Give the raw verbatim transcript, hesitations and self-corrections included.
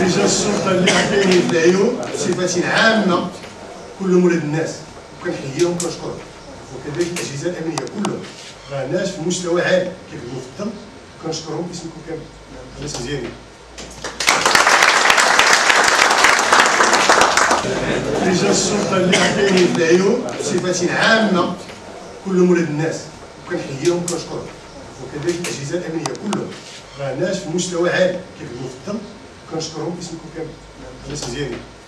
رجال الشرطه اللي عطيني في العيون صفات عامه كلهم ولاد الناس، وكنحييهم وكنشكرهم، وكذلك الاجهزه الامنيه كلهم راه ناس في مستوى عالي كيخدموا في الدم، وكنشكرهم باسمكم كامل، ناس مزيانين. رجال الشرطه اللي عطيني في العيون صفات عامه كلهم ولاد الناس، وكنحييهم وكنشكرهم، وكذلك الاجهزه الامنيه كلهم راه ناس في مستوى عالي كيخدموا في الدم، وكنشكرهم باسمكم كامل، ناس مزيانين.